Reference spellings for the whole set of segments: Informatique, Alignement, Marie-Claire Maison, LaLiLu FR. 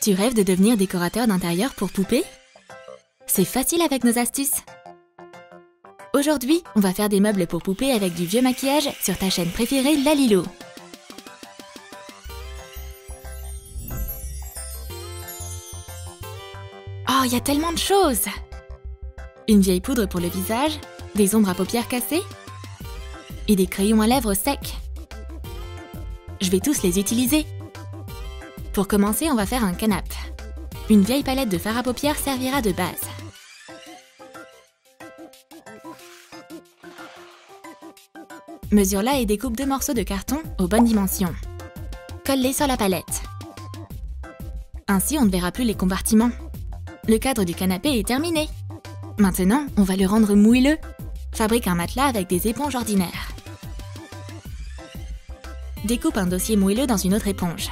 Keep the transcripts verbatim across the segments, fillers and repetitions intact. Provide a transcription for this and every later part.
Tu rêves de devenir décorateur d'intérieur pour poupées? C'est facile avec nos astuces! Aujourd'hui, on va faire des meubles pour poupées avec du vieux maquillage sur ta chaîne préférée LaLiLu. Oh, il y a tellement de choses! Une vieille poudre pour le visage, des ombres à paupières cassées et des crayons à lèvres secs. Je vais tous les utiliser. Pour commencer, on va faire un canapé. Une vieille palette de fard à paupières servira de base. Mesure-la et découpe deux morceaux de carton aux bonnes dimensions. Colle-les sur la palette. Ainsi, on ne verra plus les compartiments. Le cadre du canapé est terminé. Maintenant, on va le rendre moelleux. Fabrique un matelas avec des éponges ordinaires. Découpe un dossier moelleux dans une autre éponge.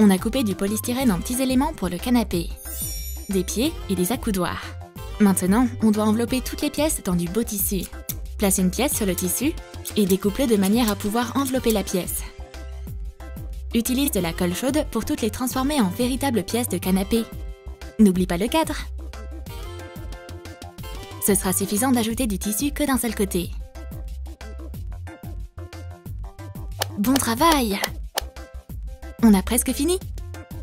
On a coupé du polystyrène en petits éléments pour le canapé, des pieds et des accoudoirs. Maintenant, on doit envelopper toutes les pièces dans du beau tissu. Place une pièce sur le tissu et découpe-le de manière à pouvoir envelopper la pièce. Utilise de la colle chaude pour toutes les transformer en véritables pièces de canapé. N'oublie pas le cadre. Ce sera suffisant d'ajouter du tissu que d'un seul côté. Bon travail! On a presque fini.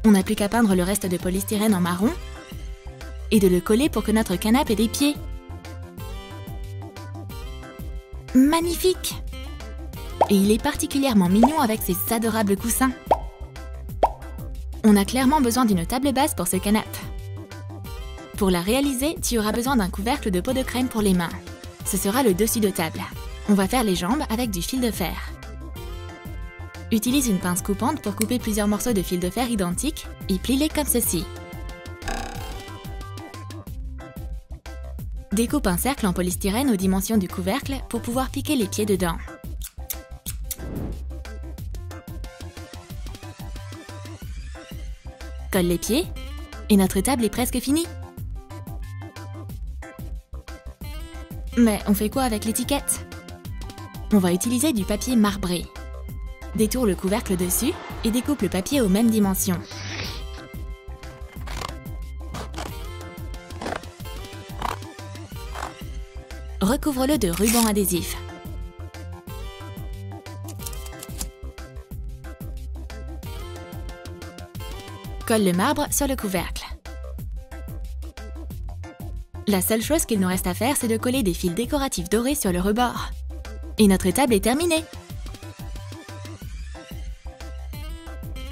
On n'a plus qu'à peindre le reste de polystyrène en marron et de le coller pour que notre canapé ait des pieds. Magnifique! Et il est particulièrement mignon avec ses adorables coussins. On a clairement besoin d'une table basse pour ce canapé. Pour la réaliser, tu auras besoin d'un couvercle de peau de crème pour les mains. Ce sera le dessus de table. On va faire les jambes avec du fil de fer. Utilise une pince coupante pour couper plusieurs morceaux de fil de fer identiques et plie-les comme ceci. Découpe un cercle en polystyrène aux dimensions du couvercle pour pouvoir piquer les pieds dedans. Colle les pieds et notre table est presque finie. Mais on fait quoi avec l'étiquette? On va utiliser du papier marbré. Détourne le couvercle dessus et découpe le papier aux mêmes dimensions. Recouvre-le de ruban adhésif. Colle le marbre sur le couvercle. La seule chose qu'il nous reste à faire, c'est de coller des fils décoratifs dorés sur le rebord. Et notre table est terminée!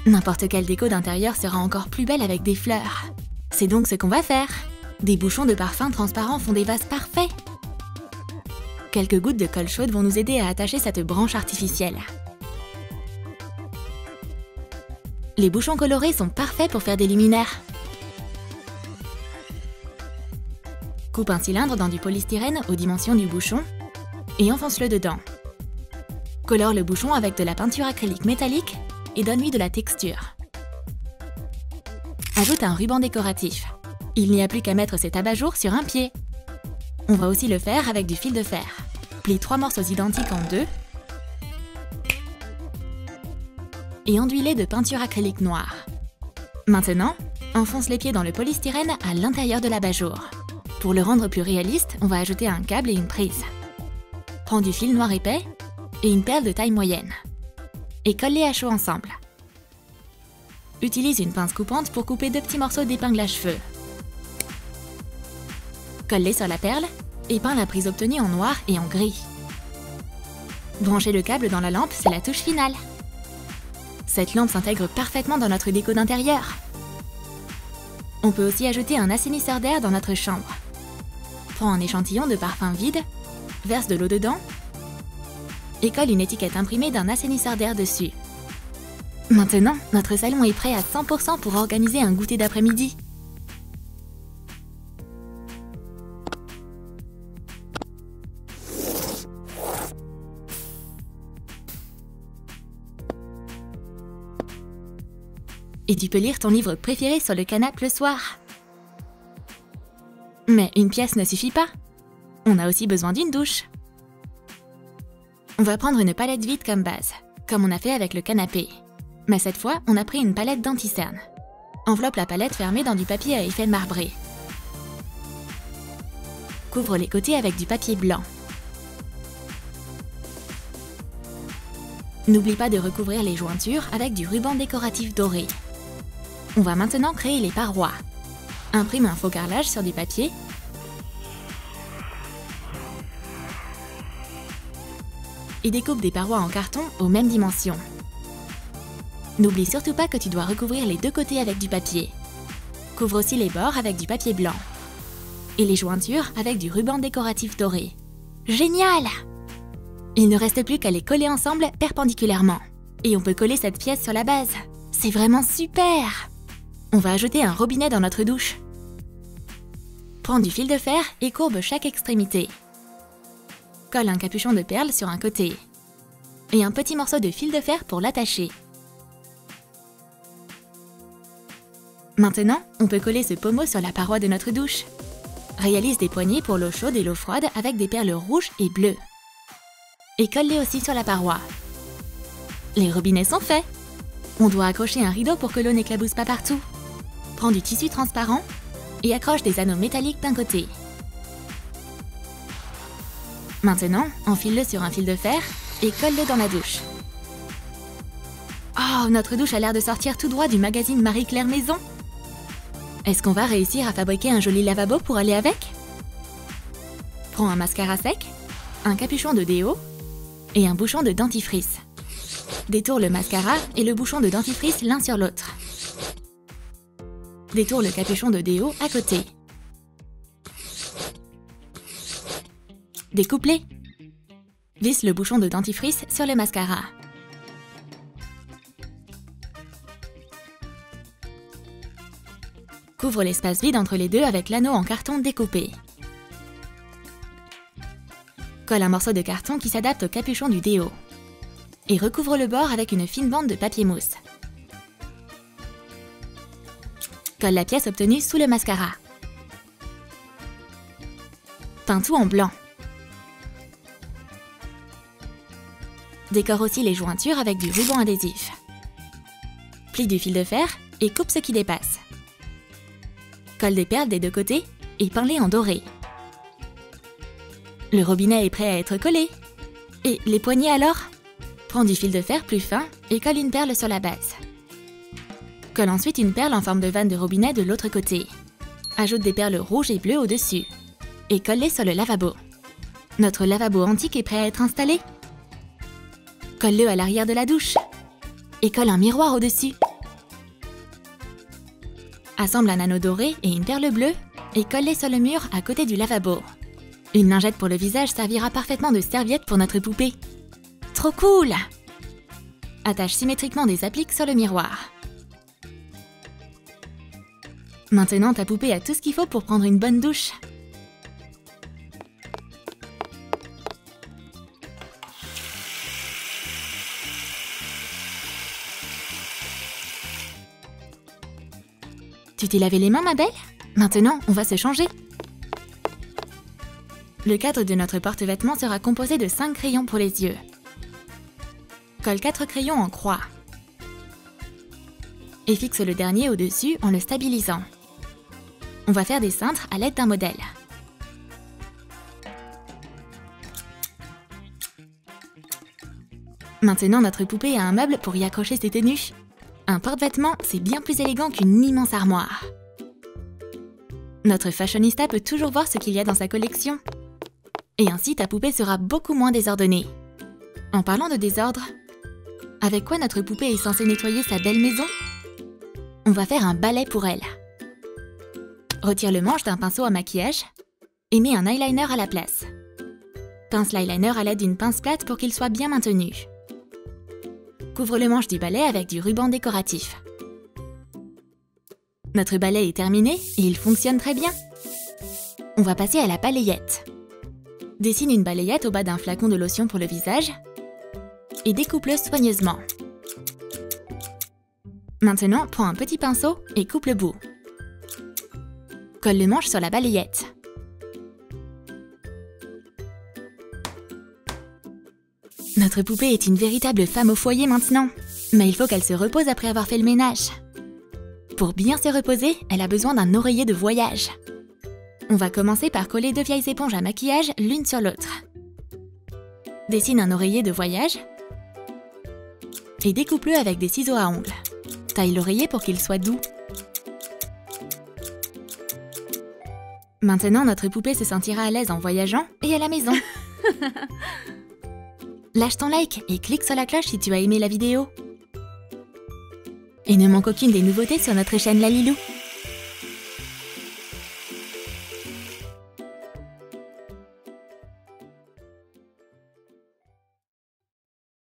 N'importe quelle déco d'intérieur sera encore plus belle avec des fleurs. C'est donc ce qu'on va faire. Des bouchons de parfum transparents font des vases parfaits. Quelques gouttes de colle chaude vont nous aider à attacher cette branche artificielle. Les bouchons colorés sont parfaits pour faire des luminaires. Coupe un cylindre dans du polystyrène aux dimensions du bouchon et enfonce-le dedans. Colore le bouchon avec de la peinture acrylique métallique et donne-lui de la texture. Ajoute un ruban décoratif. Il n'y a plus qu'à mettre cet abat-jour sur un pied. On va aussi le faire avec du fil de fer. Plie trois morceaux identiques en deux et enduis-les de peinture acrylique noire. Maintenant, enfonce les pieds dans le polystyrène à l'intérieur de l'abat-jour. Pour le rendre plus réaliste, on va ajouter un câble et une prise. Prends du fil noir épais et une perle de taille moyenne et colle-les à chaud ensemble. Utilise une pince coupante pour couper deux petits morceaux d'épingle à cheveux. Colle-les sur la perle et peins la prise obtenue en noir et en gris. Branchez le câble dans la lampe, c'est la touche finale. Cette lampe s'intègre parfaitement dans notre déco d'intérieur. On peut aussi ajouter un assainisseur d'air dans notre chambre. Prends un échantillon de parfum vide, verse de l'eau dedans et colle une étiquette imprimée d'un assainisseur d'air dessus. Maintenant, notre salon est prêt à cent pour cent pour organiser un goûter d'après-midi. Et tu peux lire ton livre préféré sur le canapé le soir. Mais une pièce ne suffit pas. On a aussi besoin d'une douche. On va prendre une palette vide comme base, comme on a fait avec le canapé. Mais cette fois, on a pris une palette d'anti-cerne. Enveloppe la palette fermée dans du papier à effet marbré. Couvre les côtés avec du papier blanc. N'oublie pas de recouvrir les jointures avec du ruban décoratif doré. On va maintenant créer les parois. Imprime un faux carrelage sur du papier. Et découpe des parois en carton aux mêmes dimensions. N'oublie surtout pas que tu dois recouvrir les deux côtés avec du papier. Couvre aussi les bords avec du papier blanc. Et les jointures avec du ruban décoratif doré. Génial! Il ne reste plus qu'à les coller ensemble perpendiculairement. Et on peut coller cette pièce sur la base. C'est vraiment super! On va ajouter un robinet dans notre douche. Prends du fil de fer et courbe chaque extrémité. Colle un capuchon de perles sur un côté. Et un petit morceau de fil de fer pour l'attacher. Maintenant, on peut coller ce pommeau sur la paroi de notre douche. Réalise des poignées pour l'eau chaude et l'eau froide avec des perles rouges et bleues. Et colle-les aussi sur la paroi. Les robinets sont faits! On doit accrocher un rideau pour que l'eau n'éclabousse pas partout. Prends du tissu transparent et accroche des anneaux métalliques d'un côté. Maintenant, enfile-le sur un fil de fer et colle-le dans la douche. Oh, notre douche a l'air de sortir tout droit du magazine Marie-Claire Maison! Est-ce qu'on va réussir à fabriquer un joli lavabo pour aller avec? Prends un mascara sec, un capuchon de déo et un bouchon de dentifrice. Détourne le mascara et le bouchon de dentifrice l'un sur l'autre. Détourne le capuchon de déo à côté. Découpe-les. Visse le bouchon de dentifrice sur le mascara. Couvre l'espace vide entre les deux avec l'anneau en carton découpé. Colle un morceau de carton qui s'adapte au capuchon du déo. Et recouvre le bord avec une fine bande de papier mousse. Colle la pièce obtenue sous le mascara. Peins tout en blanc. Décore aussi les jointures avec du ruban adhésif. Plie du fil de fer et coupe ce qui dépasse. Colle des perles des deux côtés et peins-les en doré. Le robinet est prêt à être collé. Et les poignées alors ? Prends du fil de fer plus fin et colle une perle sur la base. Colle ensuite une perle en forme de vanne de robinet de l'autre côté. Ajoute des perles rouges et bleues au-dessus. Et colle-les sur le lavabo. Notre lavabo antique est prêt à être installé. Colle-le à l'arrière de la douche. Et colle un miroir au-dessus. Assemble un anneau doré et une perle bleue et colle-les sur le mur à côté du lavabo. Une lingette pour le visage servira parfaitement de serviette pour notre poupée. Trop cool! Attache symétriquement des appliques sur le miroir. Maintenant, ta poupée a tout ce qu'il faut pour prendre une bonne douche. Tu t'es lavé les mains, ma belle? Maintenant, on va se changer. Le cadre de notre porte-vêtements sera composé de cinq crayons pour les yeux. Colle quatre crayons en croix et fixe le dernier au-dessus en le stabilisant. On va faire des cintres à l'aide d'un modèle. Maintenant, notre poupée a un meuble pour y accrocher ses tenues. Un porte-vêtements, c'est bien plus élégant qu'une immense armoire. Notre fashionista peut toujours voir ce qu'il y a dans sa collection. Et ainsi, ta poupée sera beaucoup moins désordonnée. En parlant de désordre, avec quoi notre poupée est censée nettoyer sa belle maison? On va faire un balai pour elle. Retire le manche d'un pinceau à maquillage et mets un eyeliner à la place. Pince l'eyeliner à l'aide d'une pince plate pour qu'il soit bien maintenu. Couvre le manche du balai avec du ruban décoratif. Notre balai est terminé et il fonctionne très bien. On va passer à la balayette. Dessine une balayette au bas d'un flacon de lotion pour le visage et découpe-le soigneusement. Maintenant, prends un petit pinceau et coupe le bout. Colle le manche sur la balayette. Notre poupée est une véritable femme au foyer maintenant. Mais il faut qu'elle se repose après avoir fait le ménage. Pour bien se reposer, elle a besoin d'un oreiller de voyage. On va commencer par coller deux vieilles éponges à maquillage l'une sur l'autre. Dessine un oreiller de voyage et découpe-le avec des ciseaux à ongles. Taille l'oreiller pour qu'il soit doux. Maintenant, notre poupée se sentira à l'aise en voyageant et à la maison. Lâche ton like et clique sur la cloche si tu as aimé la vidéo. Et ne manque aucune des nouveautés sur notre chaîne LaLiLu.